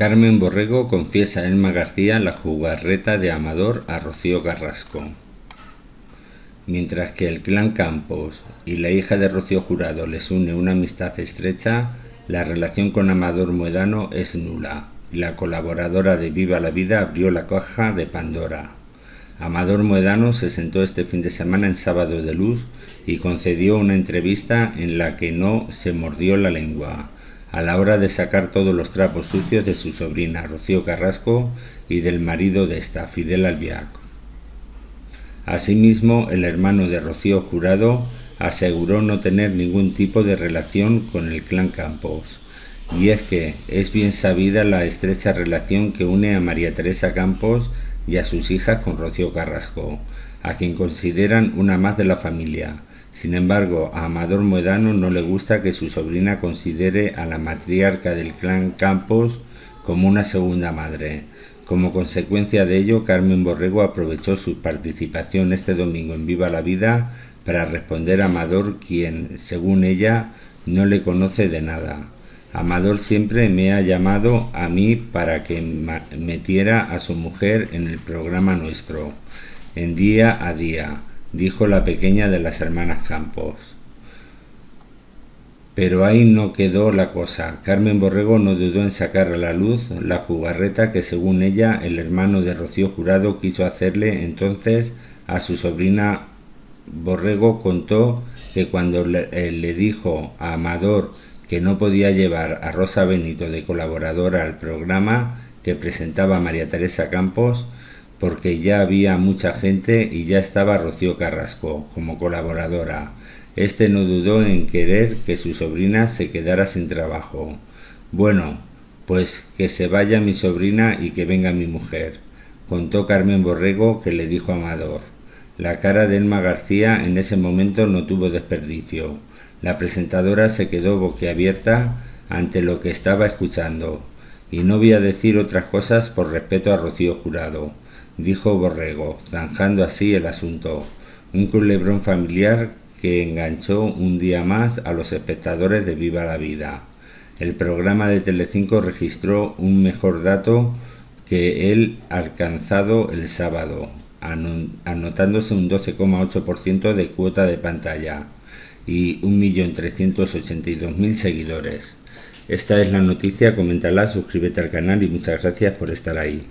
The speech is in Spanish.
Carmen Borrego confiesa a Emma García la jugarreta de Amador a Rocío Carrasco. Mientras que el clan Campos y la hija de Rocío Jurado les une una amistad estrecha, la relación con Amador Mohedano es nula. La colaboradora de Viva la Vida abrió la caja de Pandora. Amador Mohedano se sentó este fin de semana en Sábado de Luz y concedió una entrevista en la que no se mordió la lengua a la hora de sacar todos los trapos sucios de su sobrina Rocío Carrasco y del marido de esta, Fidel Albiac. Asimismo, el hermano de Rocío Jurado aseguró no tener ningún tipo de relación con el clan Campos. Y es que es bien sabida la estrecha relación que une a María Teresa Campos y a sus hijas con Rocío Carrasco, a quien consideran una más de la familia. Sin embargo, a Amador Mohedano no le gusta que su sobrina considere a la matriarca del clan Campos como una segunda madre. Como consecuencia de ello, Carmen Borrego aprovechó su participación este domingo en Viva la Vida para responder a Amador, quien, según ella, no le conoce de nada. Amador siempre me ha llamado a mí para que metiera a su mujer en el programa nuestro, en Día a Día, dijo la pequeña de las hermanas Campos. Pero ahí no quedó la cosa. Carmen Borrego no dudó en sacar a la luz la jugarreta que, según ella, el hermano de Rocío Jurado quiso hacerle entonces a su sobrina. Borrego contó que cuando le dijo a Amador que no podía llevar a Rosa Benito de colaboradora al programa que presentaba María Teresa Campos porque ya había mucha gente y ya estaba Rocío Carrasco como colaboradora. Este no dudó en querer que su sobrina se quedara sin trabajo. Bueno, pues que se vaya mi sobrina y que venga mi mujer, contó Carmen Borrego, que le dijo a Amador. La cara de Emma García en ese momento no tuvo desperdicio. La presentadora se quedó boquiabierta ante lo que estaba escuchando. Y no voy a decir otras cosas por respeto a Rocío Jurado, dijo Borrego, zanjando así el asunto. Un culebrón familiar que enganchó un día más a los espectadores de Viva la Vida. El programa de Telecinco registró un mejor dato que el alcanzado el sábado, anotándose un 12,8% de cuota de pantalla y 1.382.000 seguidores. Esta es la noticia, coméntala, suscríbete al canal y muchas gracias por estar ahí.